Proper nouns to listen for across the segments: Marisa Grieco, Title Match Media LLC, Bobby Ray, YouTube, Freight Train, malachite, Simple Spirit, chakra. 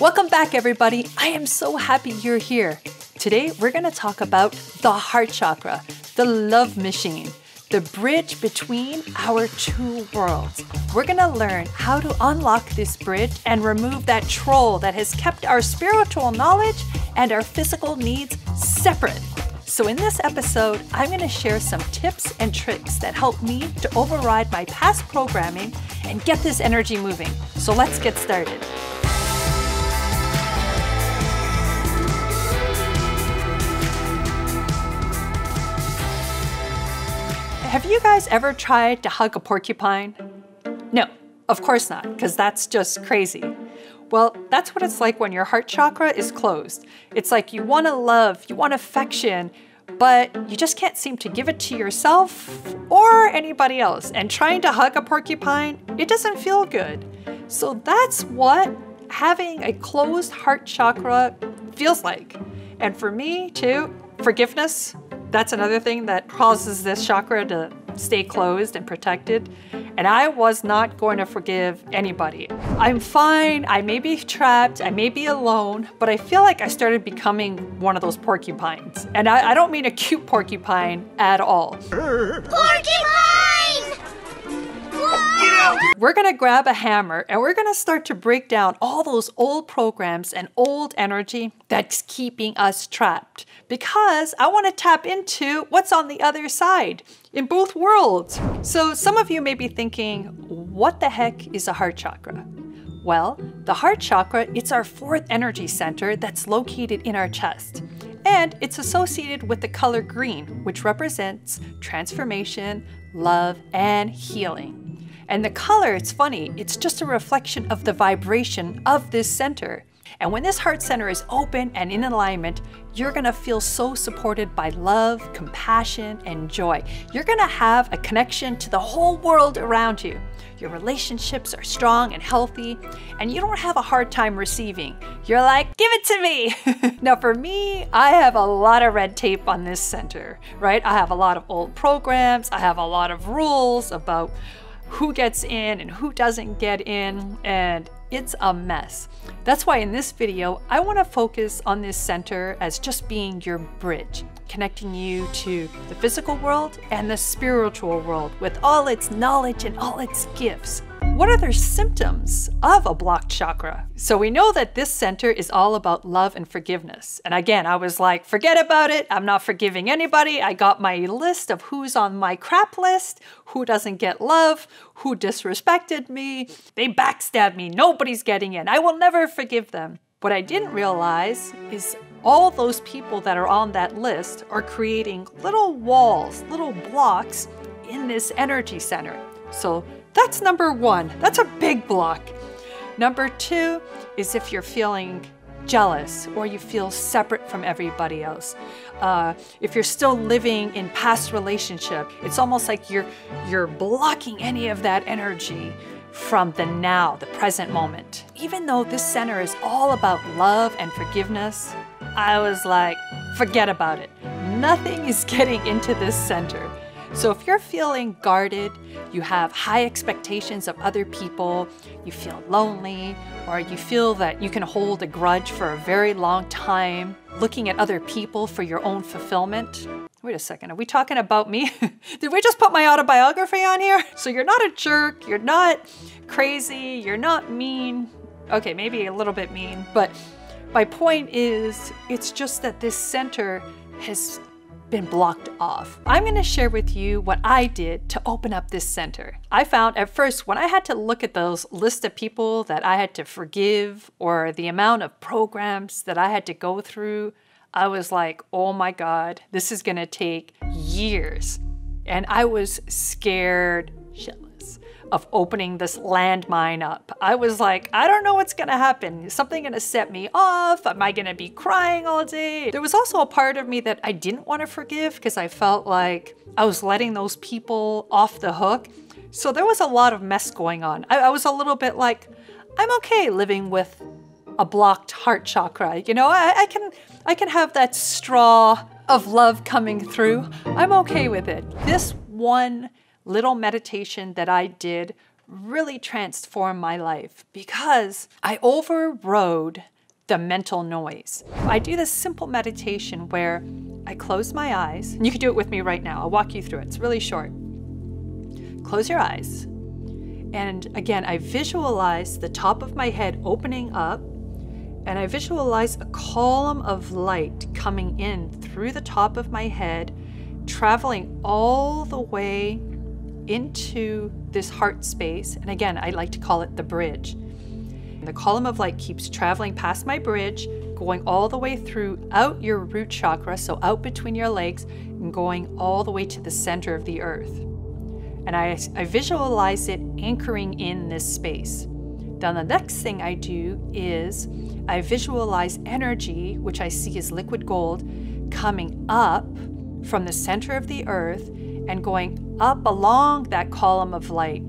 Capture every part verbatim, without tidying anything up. Welcome back, everybody. I am so happy you're here. Today, we're gonna talk about the heart chakra, the love machine, the bridge between our two worlds. We're gonna learn how to unlock this bridge and remove that troll that has kept our spiritual knowledge and our physical needs separate. So in this episode, I'm gonna share some tips and tricks that helped me to override my past programming and get this energy moving. So let's get started. Have you guys ever tried to hug a porcupine? No, of course not, because that's just crazy. Well, that's what it's like when your heart chakra is closed. It's like you want to love, you want affection, but you just can't seem to give it to yourself or anybody else. And trying to hug a porcupine, it doesn't feel good. So that's what having a closed heart chakra feels like. And for me too, forgiveness. That's another thing that causes this chakra to stay closed and protected. And I was not going to forgive anybody. I'm fine, I may be trapped, I may be alone, but I feel like I started becoming one of those porcupines. And I, I don't mean a cute porcupine at all. Porcupine! We're gonna grab a hammer and we're gonna start to break down all those old programs and old energy that's keeping us trapped, because I wanna tap into what's on the other side in both worlds. So some of you may be thinking, what the heck is a heart chakra? Well, the heart chakra, it's our fourth energy center that's located in our chest. And it's associated with the color green, which represents transformation, love, and healing. And the color, it's funny, it's just a reflection of the vibration of this center. And when this heart center is open and in alignment, you're gonna feel so supported by love, compassion, and joy. You're gonna have a connection to the whole world around you. Your relationships are strong and healthy, and you don't have a hard time receiving. You're like, give it to me. Now for me, I have a lot of red tape on this center, right? I have a lot of old programs, I have a lot of rules about who gets in and who doesn't get in, and it's a mess. That's why in this video, I wanna focus on this center as just being your bridge, connecting you to the physical world and the spiritual world with all its knowledge and all its gifts. What are the symptoms of a blocked chakra? So we know that this center is all about love and forgiveness. And again, I was like, forget about it. I'm not forgiving anybody. I got my list of who's on my crap list, who doesn't get love, who disrespected me. They backstabbed me. Nobody's getting in. I will never forgive them. What I didn't realize is all those people that are on that list are creating little walls, little blocks in this energy center. So that's number one. That's a big block. Number two is if you're feeling jealous or you feel separate from everybody else. Uh, if you're still living in past relationship, it's almost like you're, you're blocking any of that energy from the now, the present moment. Even though this center is all about love and forgiveness, I was like, forget about it. Nothing is getting into this center. So if you're feeling guarded, you have high expectations of other people, you feel lonely, or you feel that you can hold a grudge for a very long time, looking at other people for your own fulfillment. Wait a second, are we talking about me? Did we just put my autobiography on here? So you're not a jerk, you're not crazy, you're not mean. Okay, maybe a little bit mean, but my point is, it's just that this center has been blocked off. I'm gonna share with you what I did to open up this center. I found at first when I had to look at those list of people that I had to forgive or the amount of programs that I had to go through, I was like, oh my God, this is gonna take years. And I was scared shitless of opening this landmine up. I was like, I don't know what's gonna happen. Is something gonna set me off? Am I gonna be crying all day? There was also a part of me that I didn't wanna forgive because I felt like I was letting those people off the hook. So there was a lot of mess going on. I, I was a little bit like, I'm okay living with a blocked heart chakra. You know, I, I can I can have that straw of love coming through. I'm okay with it. This one little meditation that I did really transformed my life because I overrode the mental noise. I do this simple meditation where I close my eyes, and you can do it with me right now. I'll walk you through it, it's really short. Close your eyes, and again, I visualize the top of my head opening up, and I visualize a column of light coming in through the top of my head, traveling all the way into this heart space. And again, I like to call it the bridge. The column of light keeps traveling past my bridge, going all the way through out your root chakra, so out between your legs, and going all the way to the center of the earth. And I, I visualize it anchoring in this space. Then the next thing I do is I visualize energy, which I see as liquid gold, coming up from the center of the earth and going up along that column of light.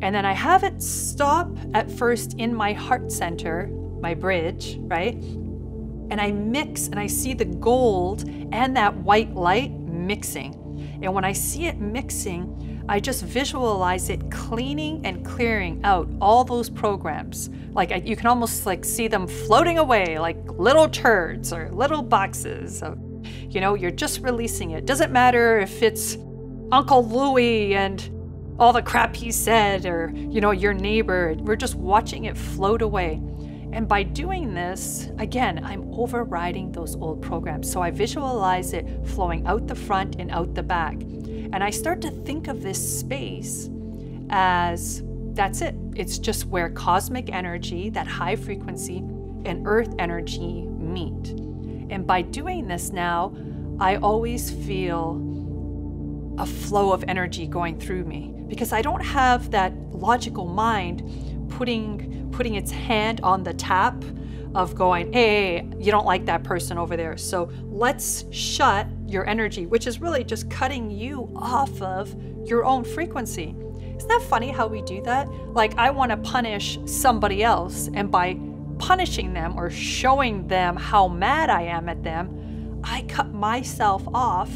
And then I have it stop at first in my heart center, my bridge, right? And I mix and I see the gold and that white light mixing. And when I see it mixing, I just visualize it cleaning and clearing out all those programs. Like I, you can almost like see them floating away like little turds or little boxes. So, you know, you're just releasing it. Doesn't matter if it's Uncle Louie and all the crap he said or, you know, your neighbor. We're just watching it float away. And by doing this, again, I'm overriding those old programs. So I visualize it flowing out the front and out the back. And I start to think of this space as that's it. It's just where cosmic energy, that high frequency, and earth energy meet. And by doing this now, I always feel a flow of energy going through me because I don't have that logical mind putting putting its hand on the tap of going, hey, you don't like that person over there, so let's shut your energy, which is really just cutting you off of your own frequency. Isn't that funny how we do that? Like I want to punish somebody else, and by punishing them or showing them how mad I am at them, I cut myself off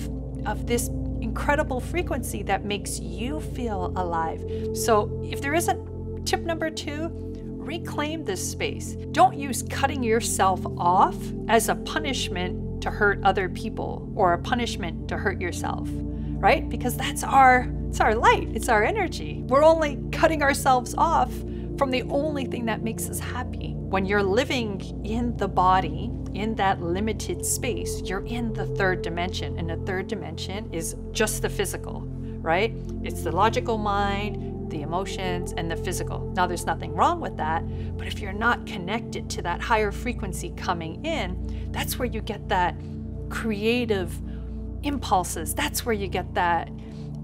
of this incredible frequency that makes you feel alive. So if there isn't tip number two, reclaim this space. Don't use cutting yourself off as a punishment to hurt other people or a punishment to hurt yourself, right? Because that's our, it's our light, it's our energy. We're only cutting ourselves off from the only thing that makes us happy. When you're living in the body, in that limited space, you're in the third dimension, and the third dimension is just the physical, right? It's the logical mind, the emotions, and the physical. Now there's nothing wrong with that, but if you're not connected to that higher frequency coming in, that's where you get that creative impulses. That's where you get that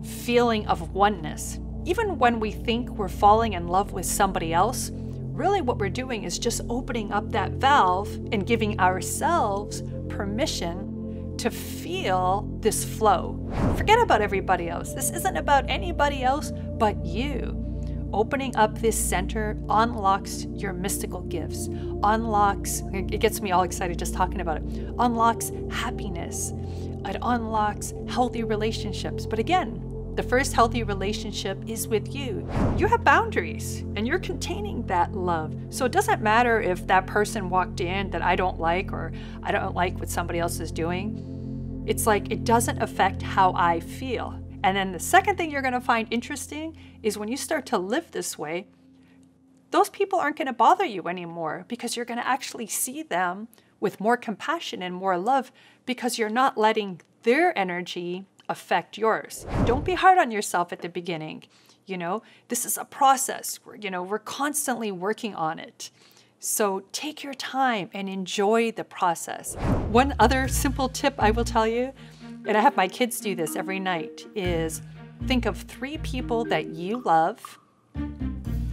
feeling of oneness. Even when we think we're falling in love with somebody else, really what we're doing is just opening up that valve and giving ourselves permission to feel this flow. Forget about everybody else. This isn't about anybody else but you. Opening up this center unlocks your mystical gifts, unlocks, it gets me all excited just talking about it, unlocks happiness, it unlocks healthy relationships. But again, the first healthy relationship is with you. You have boundaries and you're containing that love. So it doesn't matter if that person walked in that I don't like, or I don't like what somebody else is doing. It's like, it doesn't affect how I feel. And then the second thing you're gonna find interesting is when you start to live this way, those people aren't gonna bother you anymore because you're gonna actually see them with more compassion and more love because you're not letting their energy affect yours. Don't be hard on yourself at the beginning. You know, this is a process. We're, you know, we're constantly working on it. So take your time and enjoy the process. One other simple tip I will tell you, and I have my kids do this every night, is think of three people that you love,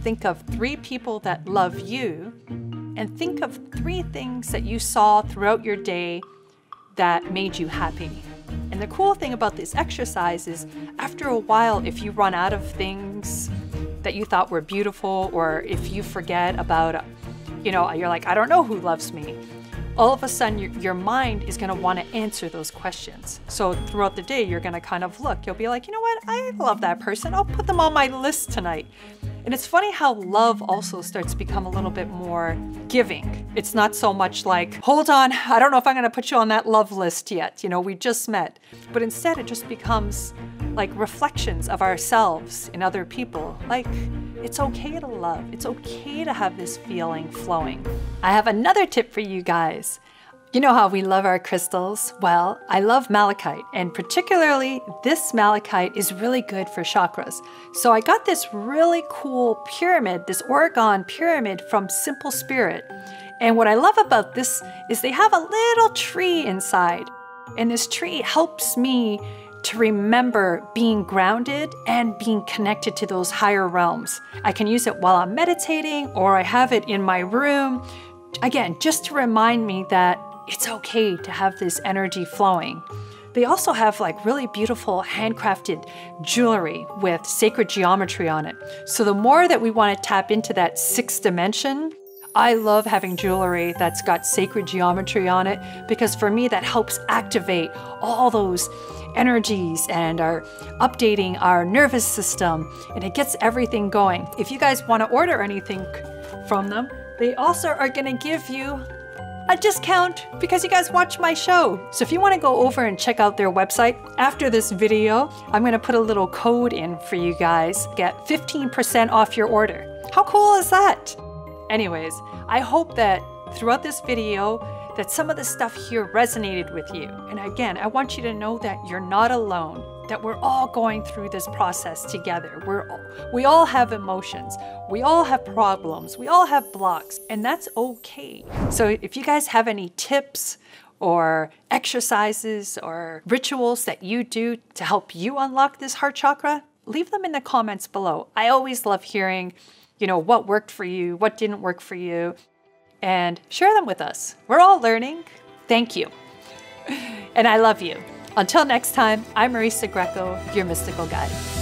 think of three people that love you, and think of three things that you saw throughout your day that made you happy. And the cool thing about this exercise is after a while, if you run out of things that you thought were beautiful, or if you forget about, you know, you're like, I don't know who loves me, all of a sudden your, your mind is gonna wanna answer those questions. So throughout the day, you're gonna kind of look, you'll be like, you know what, I love that person, I'll put them on my list tonight. And it's funny how love also starts to become a little bit more giving. It's not so much like, hold on, I don't know if I'm gonna put you on that love list yet, you know, we just met. But instead it just becomes like reflections of ourselves and other people. Like, it's okay to love, it's okay to have this feeling flowing. I have another tip for you guys. You know how we love our crystals? Well, I love malachite, and particularly this malachite is really good for chakras. So I got this really cool pyramid, this Oregon pyramid from Simple Spirit. And what I love about this is they have a little tree inside, and this tree helps me to remember being grounded and being connected to those higher realms. I can use it while I'm meditating, or I have it in my room. Again, just to remind me that it's okay to have this energy flowing. They also have like really beautiful handcrafted jewelry with sacred geometry on it. So the more that we want to tap into that sixth dimension, I love having jewelry that's got sacred geometry on it, because for me that helps activate all those energies and are updating our nervous system, and it gets everything going. If you guys want to order anything from them, they also are gonna give you a discount because you guys watch my show. So if you want to go over and check out their website after this video, I'm going to put a little code in for you guys. Get fifteen percent off your order. How cool is that? Anyways, I hope that throughout this video that some of the stuff here resonated with you. And again, I want you to know that you're not alone, that we're all going through this process together. We're all, we all have emotions. We all have problems. We all have blocks, and that's okay. So if you guys have any tips or exercises or rituals that you do to help you unlock this heart chakra, leave them in the comments below. I always love hearing, you know, what worked for you, what didn't work for you, and share them with us. We're all learning. Thank you. And I love you. Until next time, I'm Marisa Grieco, your mystical guide.